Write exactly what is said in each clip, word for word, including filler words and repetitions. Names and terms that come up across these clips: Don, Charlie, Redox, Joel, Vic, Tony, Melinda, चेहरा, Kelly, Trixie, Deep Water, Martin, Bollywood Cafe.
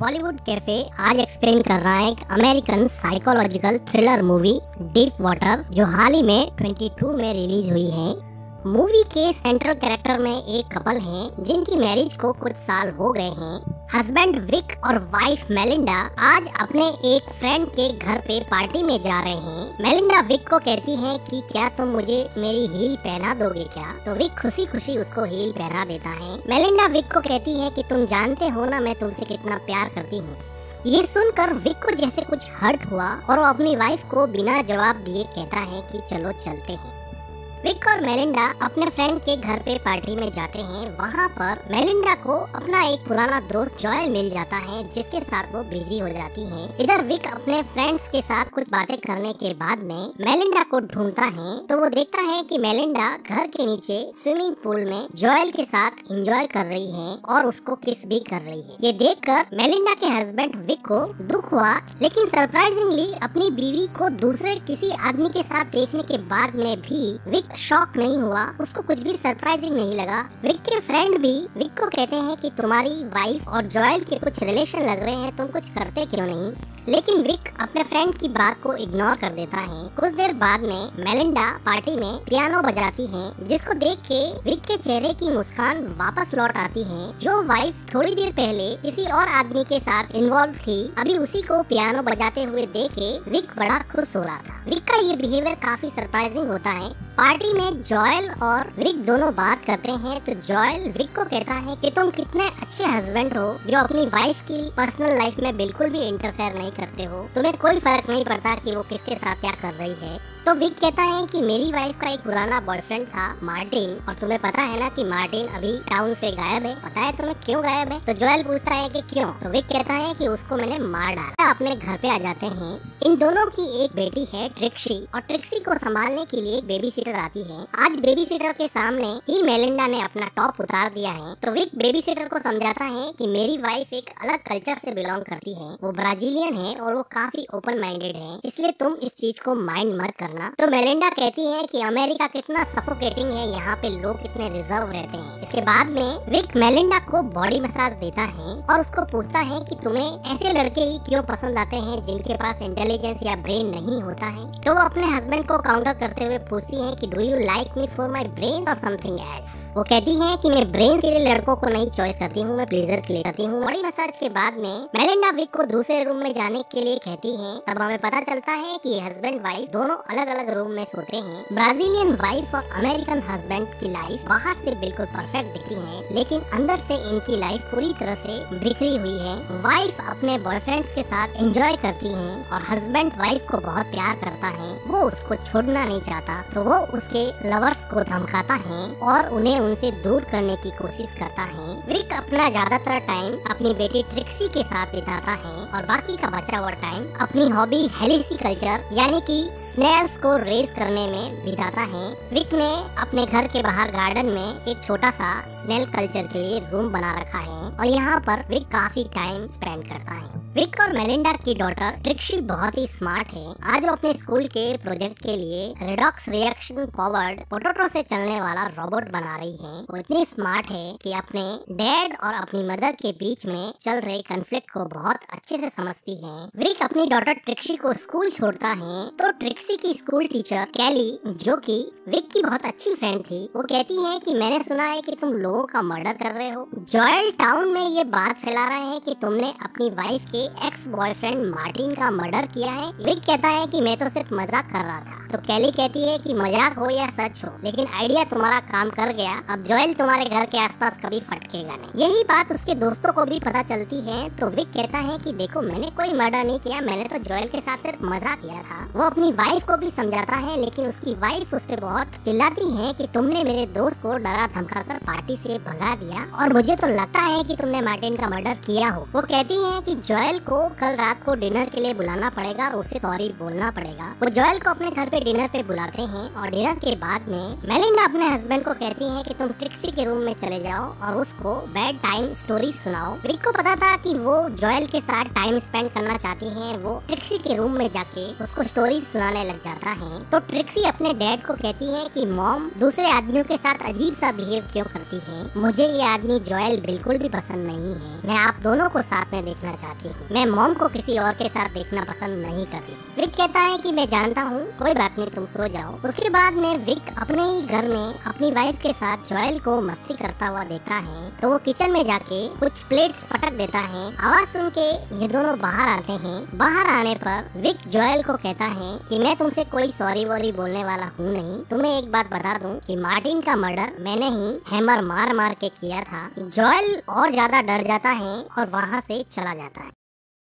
Bollywood cafe आज explain कर रहा है एक American psychological thriller movie deep water, जो हाल ही में बाईस में रिलीज हुई है। मूवी के सेंट्रल कैरेक्टर में एक कपल हैं जिनकी मैरिज को कुछ साल हो गए हैं। हस्बैंड विक और वाइफ मेलिंडा आज अपने एक फ्रेंड के घर पे पार्टी में जा रहे हैं। मेलिंडा विक को कहती हैं कि क्या तुम मुझे मेरी हील पहना दोगे क्या, तो विक खुशी खुशी उसको हील पहना देता है। मेलिंडा विक को कहती है कि तुम जानते हो ना मैं तुमसे कितना प्यार करती हूँ। ये सुनकर विक को जैसे कुछ हर्ट हुआ और वो अपनी वाइफ को बिना जवाब दिए कहता है कि चलो चलते हैं। विक और मेलिंडा अपने फ्रेंड के घर पे पार्टी में जाते हैं। वहाँ पर मेलिंडा को अपना एक पुराना दोस्त जॉयल मिल जाता है जिसके साथ वो बिजी हो जाती है। इधर विक अपने फ्रेंड्स के साथ कुछ बातें करने के बाद में मेलिंडा को ढूंढता है तो वो देखता है कि मेलिंडा घर के नीचे स्विमिंग पूल में जॉयल के साथ एंजॉय कर रही है और उसको किस भी कर रही है। ये देख कर मेलिंडा के हस्बैंड विक को दुख हुआ, लेकिन सरप्राइजिंगली अपनी बीवी को दूसरे किसी आदमी के साथ देखने के बाद में भी विक शॉक नहीं हुआ, उसको कुछ भी सरप्राइजिंग नहीं लगा। विक के फ्रेंड भी विक को कहते हैं कि तुम्हारी वाइफ और जॉयल के कुछ रिलेशन लग रहे हैं, तुम कुछ करते क्यों नहीं, लेकिन विक अपने फ्रेंड की बात को इग्नोर कर देता है। कुछ देर बाद में मेलिंडा पार्टी में पियानो बजाती है जिसको देख के विक के चेहरे की मुस्कान वापस लौट आती है। जो वाइफ थोड़ी देर पहले किसी और आदमी के साथ इन्वॉल्व थी, अभी उसी को पियानो बजाते हुए देख के विक बड़ा खुश हो रहा था। विक का ये बिहेवियर काफी सरप्राइजिंग होता है। पार्टी में जॉयल और विक दोनों बात करते हैं तो जॉयल विक को कहता है कि तुम कितने अच्छे हस्बैंड हो जो अपनी वाइफ की पर्सनल लाइफ में बिल्कुल भी इंटरफेयर नहीं करते हो, तुम्हें कोई फर्क नहीं पड़ता कि वो किसके साथ क्या कर रही है। तो विक कहता है कि मेरी वाइफ का एक पुराना बॉयफ्रेंड था मार्टिन, और तुम्हें पता है ना कि मार्टिन अभी टाउन से गायब है, पता है तुम्हें क्यों गायब है? तो जॉयल पूछता है कि क्यों, तो विक कहता है कि उसको मैंने मार डाला। अपने घर पे आ जाते हैं। इन दोनों की एक बेटी है ट्रिक्सी, और ट्रिक्सी को संभालने के लिए बेबी सीटर आती है। आज बेबी सीटर के सामने ही मेलिंडा ने अपना टॉप उतार दिया है तो विक बेबी सीटर को समझाता है कि मेरी वाइफ एक अलग कल्चर से बिलोंग करती है, वो ब्राजीलियन है और वो काफी ओपन माइंडेड है, इसलिए तुम इस चीज को माइंड मत करना। तो मेलिंडा कहती है कि अमेरिका कितना सफोकेटिंग है, यहाँ पे लोग कितने रिजर्व रहते हैं। इसके बाद में विक मेलिंडा को बॉडी मसाज देता है और उसको पूछता है कि तुम्हें ऐसे लड़के ही क्यों पसंद आते हैं जिनके पास इंटेलिजेंस या ब्रेन नहीं होता है। तो वो अपने हस्बैंड को काउंटर करते हुए पूछती है कि do you like me for my brain और समथिंग एल्स। वो कहती है कि मैं ब्रेन के लिए लड़कों को नहीं चॉइस करती हूँ, मैं प्लेजर के लिए करती हूँ। बॉडी मसाज के बाद में मेलिंडा विक को दूसरे रूम में जाने के लिए कहती है। तब हमें पता चलता है कि हस्बैंड वाइफ दोनों अलग अलग रूम में सोते हैं। ब्राजीलियन वाइफ और अमेरिकन हस्बैंड की लाइफ बाहर से बिल्कुल परफेक्ट दिखती है, लेकिन अंदर से इनकी लाइफ पूरी तरह से बिखरी हुई है। वाइफ अपने बॉयफ्रेंड के साथ एंजॉय करती है और हस्बैंड वाइफ को बहुत प्यार करता है, वो उसको छोड़ना नहीं चाहता तो वो उसके लवर्स को धमकाता है और उन्हें उनसे दूर करने की कोशिश करता है। विक अपना ज्यादातर टाइम अपनी बेटी ट्रिक्सी के साथ बिताता है और बाकी का बचा हुआ टाइम अपनी हॉबी हेलिसी कल्चर यानी की स्नेल्स को रेस करने में बिताता है। विक ने अपने घर के बाहर गार्डन में एक छोटा सा स्नेल कल्चर के लिए रूम बना रखा है और यहाँ पर विक काफी टाइम स्पेंड करता है। विक और मेलिंडा की डॉटर ट्रिक्सी बहुत ही स्मार्ट है। आज वो अपने स्कूल के प्रोजेक्ट के लिए रेडॉक्स रिएक्शन पावर्ड पोटैटो से चलने वाला रोबोट बना रही है। वो इतनी स्मार्ट है कि अपने डैड और अपनी मदर के बीच में चल रहे कन्फ्लिक्ट को बहुत अच्छे से समझती है। विक अपनी डॉटर ट्रिक्सी को स्कूल छोड़ता है तो ट्रिक्सी की स्कूल टीचर कैली, जो कि विक की बहुत अच्छी फ्रेंड थी, वो कहती है कि मैंने सुना है कि तुम लोगों का मर्डर कर रहे हो। जॉयल टाउन में ये बात फैला रहा है कि तुमने अपनी वाइफ के एक्स बॉयफ्रेंड मार्टिन का मर्डर किया है। विक कहता है कि मैं तो सिर्फ मजाक कर रहा था। तो कैली कहती है कि मजाक हो या सच हो, लेकिन आइडिया तुम्हारा काम कर गया, अब जॉयल तुम्हारे घर के आसपास कभी फटकेगा नहीं। यही बात उसके दोस्तों को भी पता चलती है तो विक कहता है कि देखो मैंने कोई मर्डर नहीं किया, मैंने तो जॉयल के साथ सिर्फ मजाक किया था। वो अपनी वाइफ को भी समझाता है लेकिन उसकी वाइफ उस पर बहुत चिल्लाती है कि तुमने मेरे दोस्त को डरा धमकाकर पार्टी से भगा दिया और मुझे तो लगता है कि तुमने मार्टिन का मर्डर किया हो। वो कहती है कि जॉयल को कल रात को डिनर के लिए बुलाना पड़ेगा और उसे सॉरी बोलना पड़ेगा। वो जॉयल को अपने घर पे डिनर पे बुलाते हैं और डिनर के बाद में मेलिंडा अपने हस्बैंड को कहती है कि तुम ट्रिक्सी के रूम में चले जाओ और उसको बैड टाइम स्टोरी सुनाओ। विक को पता था कि वो जॉयल के साथ टाइम स्पेंड करना चाहती है, वो ट्रिक्सी के रूम में जाके उसको स्टोरी सुनाने लग जाता है। तो ट्रिक्सी अपने डैड को कहती है कि मॉम दूसरे आदमियों के साथ अजीब सा बिहेव क्यों करती है, मुझे ये आदमी जॉयल बिल्कुल भी पसंद नहीं है। मैं आप दोनों को साथ में देखना चाहती हूँ। मैं मॉम को किसी और के साथ देखना पसंद नहीं करती। विक कहता है कि मैं जानता हूँ, कोई बात नहीं, तुम सो जाओ। उसके बाद में विक अपने ही घर में अपनी वाइफ के साथ जॉयल को मस्ती करता हुआ देखता है तो वो किचन में जाके कुछ प्लेट्स पटक देता है। आवाज सुन के ये दोनों बाहर आते हैं। बाहर आने पर विक जॉयल को कहता है कि मैं तुमसे कोई सॉरी वॉरी बोलने वाला हूँ नहीं। तुम्हें एक बात बता दूं कि मार्टिन का मर्डर मैंने ही हैमर मार मार के किया था। जॉयल और ज्यादा डर जाता है और वहाँ से चला जाता है।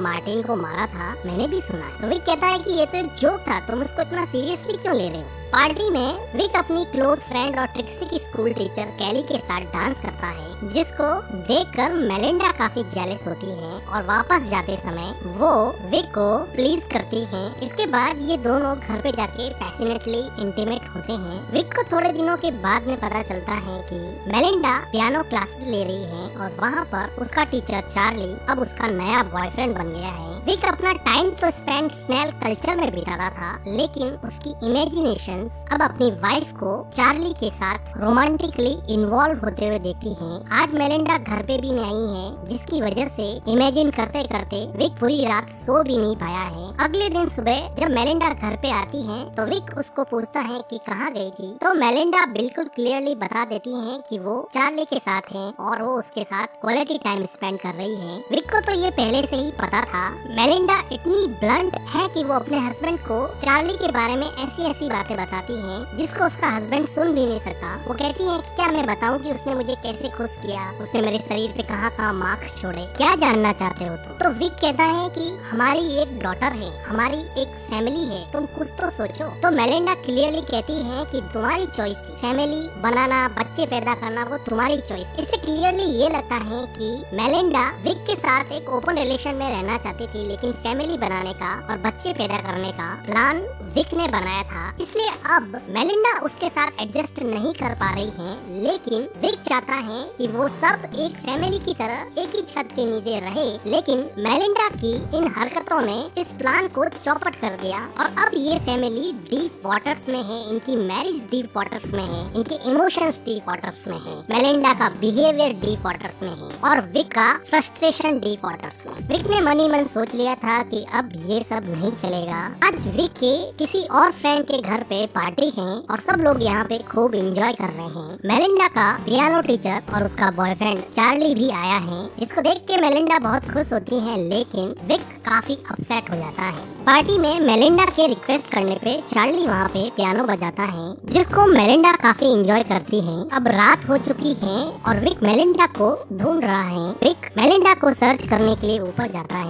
मार्टिन को मारा था, मैंने भी सुना। तो विक कहता है कि ये तो एक जोक था, तुम उसको इतना सीरियसली क्यों ले रहे हो। पार्टी में विक अपनी क्लोज फ्रेंड और ट्रिक्सी की स्कूल टीचर कैली के साथ डांस करता है, जिसको देखकर मेलिंडा काफी जेलस होती है और वापस जाते समय वो विक को प्लीज करती है। इसके बाद ये दोनों घर पे जाके पैशनेटली इंटीमेट होते हैं। विक को थोड़े दिनों के बाद में पता चलता है कि मेलिंडा पियानो क्लासेस ले रही है और वहाँ पर उसका टीचर चार्ली अब उसका नया बॉयफ्रेंड बन गया है। विक अपना टाइम तो स्पेंड स्नेल कल्चर में बिताता था, लेकिन उसकी इमेजिनेशंस अब अपनी वाइफ को चार्ली के साथ रोमांटिकली इन्वॉल्व होते हुए देखती हैं। आज मेलिंडा घर पे भी नहीं है, जिसकी वजह से इमेजिन करते करते विक पूरी रात सो भी नहीं पाया है। अगले दिन सुबह जब मेलिंडा घर पे आती है तो विक उसको पूछता है कि कहाँ गई थी, तो मेलिंडा बिल्कुल क्लियरली बता देती है कि वो चार्ली के साथ है और वो उसके साथ क्वालिटी टाइम स्पेंड कर रही है। विक को तो ये पहले से ही पता था। मेलिंडा इतनी ब्लंट है कि वो अपने हस्बैंड को चार्ली के बारे में ऐसी ऐसी बातें बताती है जिसको उसका हस्बैंड सुन भी नहीं सका। वो कहती है कि क्या मैं बताऊं कि उसने मुझे कैसे खुश किया, उसने मेरे शरीर पे कहाँ कहाँ मार्क्स छोड़े, क्या जानना चाहते हो तुम। तो विक कहता है कि हमारी एक डॉटर है, हमारी एक फैमिली है, तुम कुछ तो सोचो। तो मेलिंडा क्लियरली कहती है कि तुम्हारी चॉइस थी, फैमिली बनाना, बच्चे पैदा करना, वो तुम्हारी चॉइस। इससे क्लियरली ये लगता है कि मेलिंडा विक के साथ एक ओपन रिलेशन में रहना चाहती थी, लेकिन फैमिली बनाने का और बच्चे पैदा करने का प्लान विक ने बनाया था, इसलिए अब मेलिंडा उसके साथ एडजस्ट नहीं कर पा रही है। लेकिन विक चाहता है कि वो सब एक फैमिली की तरह एक ही छत के नीचे रहे, लेकिन मेलिंडा की इन हरकतों ने इस प्लान को चौपट कर दिया और अब ये फैमिली डीप वाटर्स में है, इनकी मैरिज डीप वाटर्स में है, इनके इमोशंस डीप वाटर्स में है, मेलिंडा का बिहेवियर डीप वाटर्स में है और विक का फ्रस्ट्रेशन डीप वाटर्स में। विक ने मन ही मन सोच लिया था कि अब ये सब नहीं चलेगा। आज विक के किसी और फ्रेंड के घर पे पार्टी है और सब लोग यहाँ पे खूब एंजॉय कर रहे हैं। मेलिंडा का पियानो टीचर और उसका बॉयफ्रेंड चार्ली भी आया है, जिसको देख के मेलिंडा बहुत खुश होती है, लेकिन विक काफी अपसेट हो जाता है। पार्टी में मेलिंडा के रिक्वेस्ट करने पे चार्ली वहाँ पे पियानो बजाता है, जिसको मेलिंडा काफी एंजॉय करती है। अब रात हो चुकी है और विक मेलिंडा को ढूंढ रहा है। विक मेलिंडा को सर्च करने के लिए ऊपर जाता है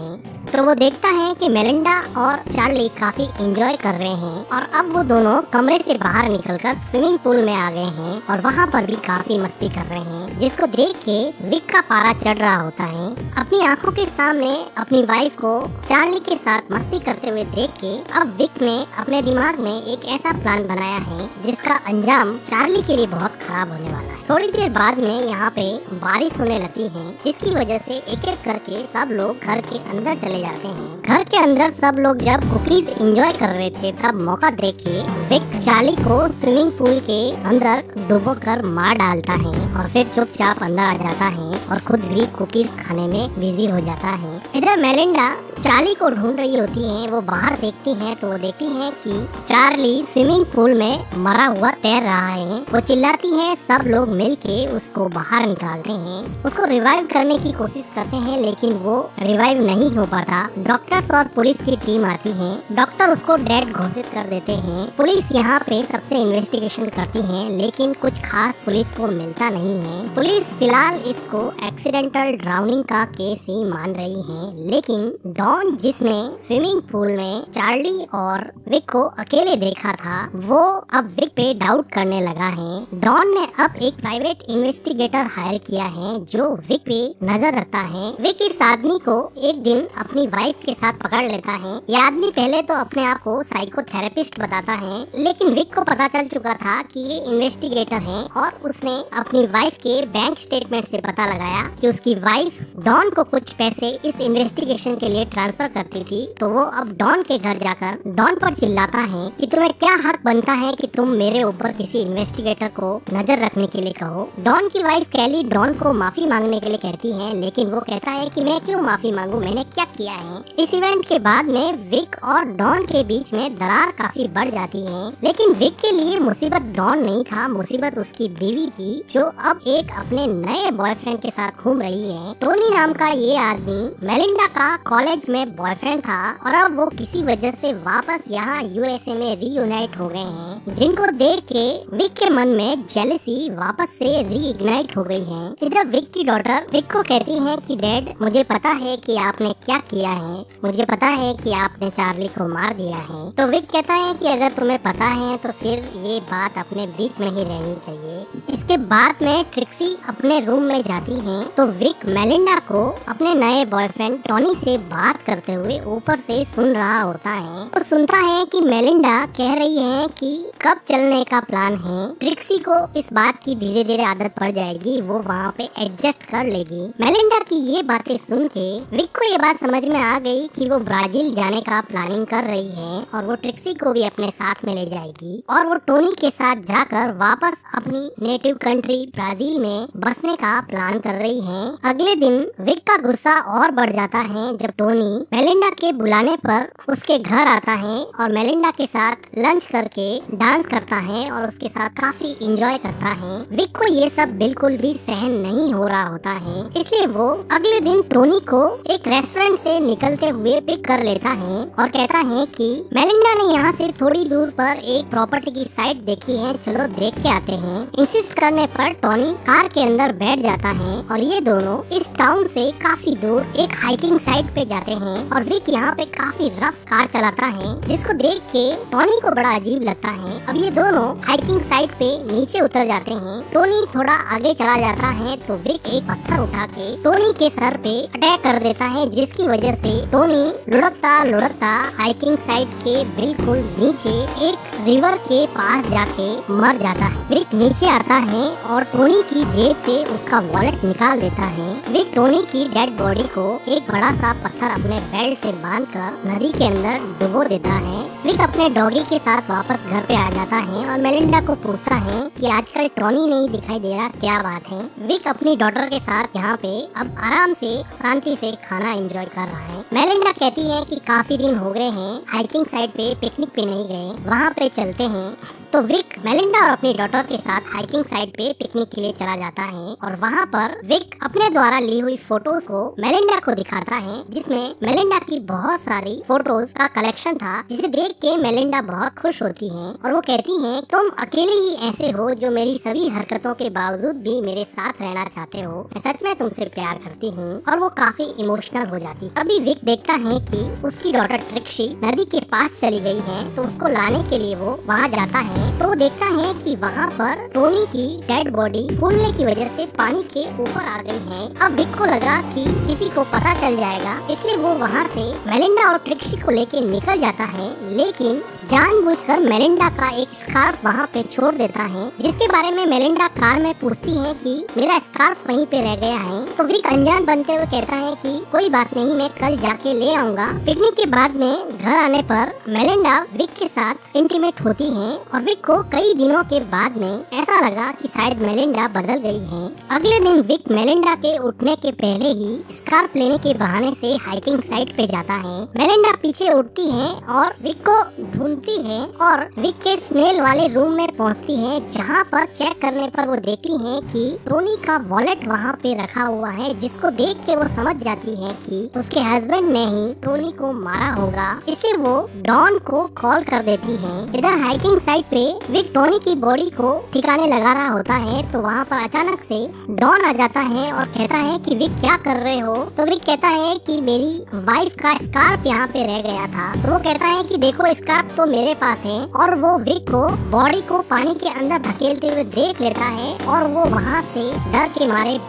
तो वो देखता है कि मेलिंडा और चार्ली काफी एंजॉय कर रहे हैं और अब वो दोनों कमरे से बाहर निकलकर स्विमिंग पूल में आ गए हैं और वहाँ पर भी काफी मस्ती कर रहे हैं, जिसको देख के विक का पारा चढ़ रहा होता है। अपनी आंखों के सामने अपनी वाइफ को चार्ली के साथ मस्ती करते हुए देख के अब विक ने अपने दिमाग में एक ऐसा प्लान बनाया है जिसका अंजाम चार्ली के लिए बहुत खराब होने वाला है। थोड़ी देर बाद में यहाँ पे बारिश होने लगती है, जिसकी वजह से एक एक करके सब लोग घर के अंदर चले जाते हैं। घर के अंदर सब लोग जब कुकीज एंजॉय कर रहे थे तब मौका देके विक चार्ली को स्विमिंग पूल के अंदर डुबो कर मार डालता है और फिर चुपचाप अंदर आ जाता है और खुद भी कुकीज खाने में बिजी हो जाता है। इधर मेलिंडा चार्ली को ढूंढ रही होती है। वो बाहर देखती है तो वो देखती है कि चार्ली स्विमिंग पूल में मरा हुआ तैर रहा है। वो चिल्लाती है, सब लोग मिलके उसको बाहर निकालते हैं, उसको रिवाइव करने की कोशिश करते हैं, लेकिन वो रिवाइव नहीं हो पाता। डॉक्टर्स और पुलिस की टीम आती है, डॉक्टर उसको डेड घोषित कर देते हैं। पुलिस यहाँ पे सबसे इन्वेस्टिगेशन करती है, लेकिन कुछ खास पुलिस को मिलता नहीं है। पुलिस फिलहाल इसको एक्सीडेंटल ड्राउनिंग का केस ही मान रही है, लेकिन डॉन जिसने स्विमिंग पूल में चार्ली और विक को अकेले देखा था, वो अब विक पे डाउट करने लगा है। डॉन ने अब एक प्राइवेट इन्वेस्टिगेटर हायर किया है जो विक पे नजर रखता है। विक इस आदमी को एक दिन अपनी वाइफ के साथ पकड़ लेता है। यह आदमी पहले तो अपने आप को साइकोथेरेपिस्ट बताता है, लेकिन विक को पता चल चुका था कि ये इन्वेस्टिगेटर है और उसने अपनी वाइफ के बैंक स्टेटमेंट से पता लगाया कि उसकी वाइफ डॉन को कुछ पैसे इस इन्वेस्टिगेशन के लिए ट्रांसफर करती थी। तो वो अब डॉन के घर जाकर डॉन पर चिल्लाता है कि तुम्हें क्या हक बनता है कि तुम मेरे ऊपर किसी इन्वेस्टिगेटर को नजर रखने के लिए का हो। डॉन की वाइफ कैली डॉन को माफी मांगने के लिए कहती है, लेकिन वो कहता है कि मैं क्यों माफी मांगू, मैंने क्या किया है। इस इवेंट के बाद में विक और डॉन के बीच में दरार काफी बढ़ जाती है, लेकिन विक के लिए मुसीबत डॉन नहीं था, मुसीबत उसकी बीवी थी जो अब एक अपने नए बॉयफ्रेंड के साथ घूम रही है। टोनी नाम का ये आदमी मेलिंडा का कॉलेज में बॉयफ्रेंड था और अब वो किसी वजह से वापस यहाँ यूएसए में रीयूनाइट हो गए हैं, जिनको देख के विक के मन में जेलसी वापस से रीइग्नाइट हो गई है। इधर विक की डॉटर विक को कहती है कि डैड, मुझे पता है कि आपने क्या किया है, मुझे पता है कि आपने चार्ली को मार दिया है। तो विक कहता है कि अगर तुम्हें पता है तो फिर ये बात अपने बीच में ही रहनी चाहिए। इसके बाद में ट्रिक्सी अपने रूम में जाती है तो विक मेलिंडा को अपने नए बॉयफ्रेंड टोनी से बात करते हुए ऊपर से सुन रहा होता है और सुनता है कि मेलिंडा कह रही है कि कब चलने का प्लान है। ट्रिक्सी को इस बात की धीरे धीरे आदत पड़ जाएगी, वो वहाँ पे एडजस्ट कर लेगी। मेलिंडा की ये बातें सुन के विक को ये बात समझ में आ गई कि वो ब्राजील जाने का प्लानिंग कर रही है और वो ट्रिक्सी को भी अपने साथ में ले जाएगी और वो टोनी के साथ जाकर वापस अपनी नेटिव कंट्री ब्राजील में बसने का प्लान कर रही है। अगले दिन विक का गुस्सा और बढ़ जाता है जब टोनी मेलिंडा के बुलाने पर उसके घर आता है और मेलिंडा के साथ लंच करके डांस करता है और उसके साथ काफी एंजॉय करता है। विक को ये सब बिल्कुल भी सहन नहीं हो रहा होता है, इसलिए वो अगले दिन टोनी को एक रेस्टोरेंट से निकलते हुए पिक कर लेता है और कहता है कि मेलिंडा ने यहाँ से थोड़ी दूर पर एक प्रॉपर्टी की साइट देखी है, चलो देख के आते हैं। इंसिस्ट करने पर टोनी कार के अंदर बैठ जाता है और ये दोनों इस टाउन से काफी दूर एक हाइकिंग साइट पे जाते हैं और विक यहाँ पे काफी रफ कार चलाता है, जिसको देख के टोनी को बड़ा अजीब लगता है। अब ये दोनों हाइकिंग साइट पे नीचे उतर जाते हैं। टोनी थोड़ा आगे चला जाता है तो विक एक पत्थर उठा के टोनी के सर पे अटैक कर देता है, जिसकी वजह से टोनी लुढ़कता लुढ़कता हाइकिंग साइट के बिल्कुल नीचे एक रिवर के पास जाके मर जाता है। विक नीचे आता है और टोनी की जेब से उसका वॉलेट निकाल देता है। विक टोनी की डेड बॉडी को एक बड़ा सा पत्थर अपने बेल्ट से बांधकर नदी के अंदर डुबो देता है। विक अपने डॉगी के साथ वापस घर पे आ जाता है और मेलिंडा को पूछता है कि आजकल टोनी नहीं दिखाई दे रहा, क्या बात है। विक अपनी डॉटर के साथ यहाँ पे अब आराम से शांति से खाना एंजॉय कर रहा है। मेलिंडा कहती है कि काफी दिन हो गए हैं हाइकिंग साइट पे पिकनिक पे नहीं गए, वहाँ पे चलते हैं। तो विक मेलिंडा और अपनी डॉटर के साथ हाइकिंग साइट पे पिकनिक के लिए चला जाता है और वहाँ पर विक अपने द्वारा ली हुई फोटोज को मेलिंडा को दिखाता है, जिसमें मेलिंडा की बहुत सारी फोटोज का कलेक्शन था, जिसे देख के मेलिंडा बहुत खुश होती है और वो कहती है तुम अकेले ही ऐसे हो जो मेरी सभी हरकतों के बावजूद भी मेरे साथ रहना चाहते हो, मैं सच में तुमसे प्यार करती हूँ। और वो काफी इमोशनल हो जाती। अभी विक देखता है कि उसकी डॉटर ट्रिक्सी नदी के पास चली गई है, तो उसको लाने के लिए वो वहाँ जाता है तो वो देखता है कि वहाँ पर टोनी की डेड बॉडी फूलने की वजह से पानी के ऊपर आ गई है। अब विक को लगा कि किसी को पता चल जाएगा, इसलिए वो वहाँ से मेलिंडा और ट्रिक्सी को लेके निकल जाता है, लेकिन जानबूझकर मेलिंडा का एक स्कार्फ वहाँ पे छोड़ देता है, जिसके बारे में मेलिंडा कार में पूछती है कि मेरा स्कार्फ वहीं पे रह गया है। तो विक अनजान बनते हुए कहता है कि कोई बात नहीं, मैं कल जाके ले आऊंगा। पिकनिक के बाद में घर आने पर मेलिंडा विक के साथ इंटीमेट होती है और विक को कई दिनों के बाद में ऐसा लगा कि शायद मेलिंडा बदल गई है। अगले दिन विक मेलिंडा के उठने के पहले ही स्कार्फ लेने के बहाने से हाइकिंग साइट पे जाता है। मेलिंडा पीछे उठती है और विक को ढूंढती है और विक के स्नेल वाले रूम में पहुंचती है, जहां पर चेक करने पर वो देखती है कि टोनी का वॉलेट वहां पे रखा हुआ है, जिसको देख के वो समझ जाती है कि उसके हस्बैंड ने ही टोनी को मारा होगा, इसलिए वो डॉन को कॉल कर देती है। इधर हाइकिंग साइट पे विक टोनी की बॉडी को ठिकाने लगा रहा होता है तो वहाँ पर अचानक से डॉन आ जाता है और कहता है कि विक क्या कर रहे हो। तो विक कहता है कि मेरी वाइफ का स्कार्फ यहाँ पे रह गया था। तो वो कहता है कि देखो स्कार्फ तो मेरे पास है, और वो विक को बॉडी को पानी के अंदर धकेलते हुए देख लेता है और वो वहाँ से डर के मारे